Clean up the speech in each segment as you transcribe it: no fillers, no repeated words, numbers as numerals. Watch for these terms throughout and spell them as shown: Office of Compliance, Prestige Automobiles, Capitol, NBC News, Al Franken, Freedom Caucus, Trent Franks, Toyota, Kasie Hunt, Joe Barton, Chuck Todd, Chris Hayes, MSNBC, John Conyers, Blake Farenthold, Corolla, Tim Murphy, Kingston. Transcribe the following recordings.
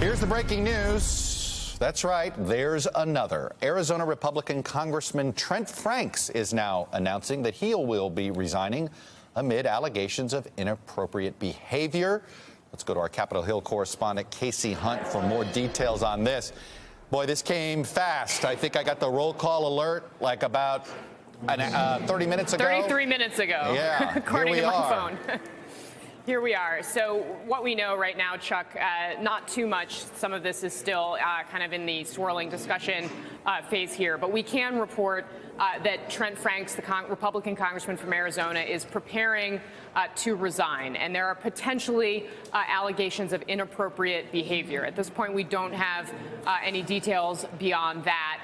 Here's the breaking news. That's right, there's another. Arizona Republican Congressman Trent Franks is now announcing that he will be resigning amid allegations of inappropriate behavior. Let's go to our Capitol Hill correspondent, Kasie Hunt, for more details on this. Boy, this came fast. I think I got the roll call alert like about 30 minutes ago. 33 minutes ago, yeah, according to my phone. Here we are. So what we know right now, Chuck, not too much. Some of this is still kind of in the swirling discussion phase here. But we can report that Trent Franks, the Republican congressman from Arizona, is preparing to resign. And there are potentially allegations of inappropriate behavior. At this point, we don't have any details beyond that.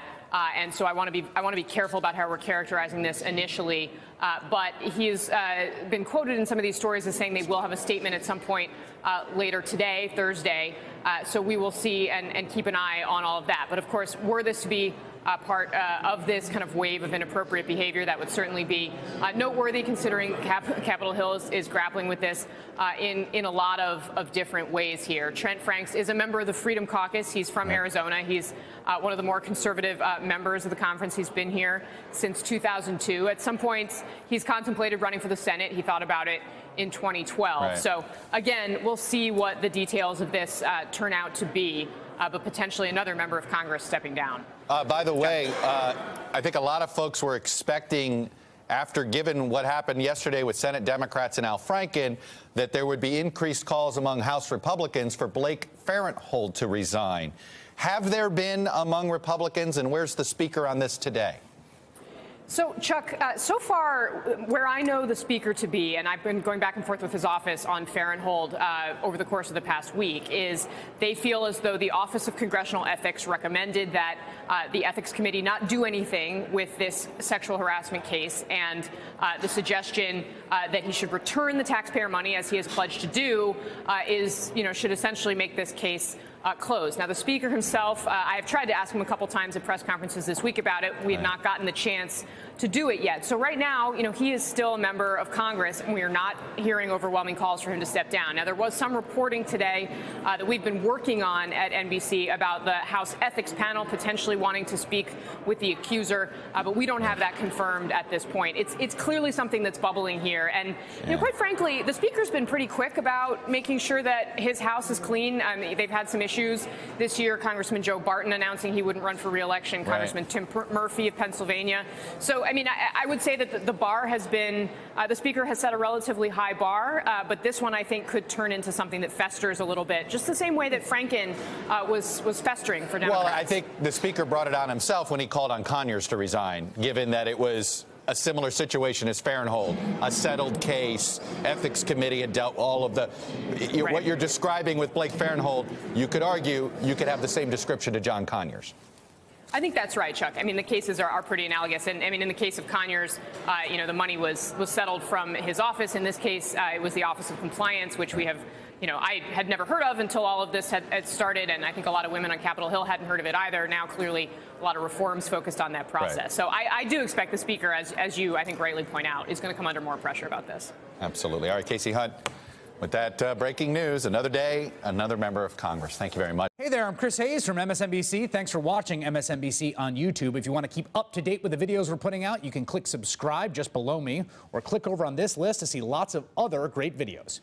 And so I want to be careful about how we're characterizing this initially. But he has been quoted in some of these stories as saying they will have a statement at some point later today, Thursday. So we will see and keep an eye on all of that. But of course, were this to be part of this kind of wave of inappropriate behavior, that would certainly be noteworthy, considering Capitol Hill is grappling with this in a lot of different ways here. Trent Franks is a member of the Freedom Caucus. He's from Arizona. He's one of the more conservative members of the conference. He's been here since 2002. At some points, he's contemplated running for the Senate. He thought about it in 2012. Right. So again, we'll see what the details of this turn out to be. But potentially another member of Congress stepping down. By the way, I think a lot of folks were expecting, after given what happened yesterday with Senate Democrats and Al Franken, that there would be increased calls among House Republicans for Blake Farenthold to resign. Have there been among Republicans, and where's the speaker on this today? So, Chuck, so far, where I know the speaker to be, and I've been going back and forth with his office on Farenthold over the course of the past week, is they feel as though the Office of Congressional Ethics recommended that the Ethics Committee not do anything with this sexual harassment case, and the suggestion that he should return the taxpayer money, as he has pledged to do, should essentially make this case closed. Now, the speaker himself, I have tried to ask him a couple times at press conferences this week about it. We have not gotten the chance to do it yet. So right now, he is still a member of Congress, and we are not hearing overwhelming calls for him to step down. Now, there was some reporting today that we've been working on at NBC about the House Ethics Panel potentially wanting to speak with the accuser, but we don't have that confirmed at this point. It's clearly something that's bubbling here. And quite frankly, the speaker's been pretty quick about making sure that his house is clean. They've had some issues this year. Congressman Joe Barton announcing he wouldn't run for re-election. Congressman Tim Murphy of Pennsylvania. So, I would say that the bar has been, the speaker has set a relatively high bar, but this one, I think, could turn into something that festers a little bit, just the same way that Franken was festering for Democrats. Well, I think the speaker brought it on himself when he called on Conyers to resign, given that it was a similar situation as Farenthold, a settled case, ethics committee had dealt all of the, what you're describing with Blake Farenthold, you could argue you could have the same description to John Conyers. I think that's right, Chuck. The cases are pretty analogous. And in the case of Conyers, the money was settled from his office. In this case, it was the Office of Compliance, which we have, I had never heard of until all of this had started. And I think a lot of women on Capitol Hill hadn't heard of it either. Now, clearly, a lot of reforms focused on that process. Right. So I do expect the speaker, as you, I think, rightly point out, is going to come under more pressure about this. Absolutely. All right, Kasie Hunt. With that breaking news, another day, another member of Congress. Thank you very much. Hey there, I'm Chris Hayes from MSNBC. Thanks for watching MSNBC on YouTube. If you want to keep up to date with the videos we're putting out, you can click subscribe just below me, or click over on this list to see lots of other great videos.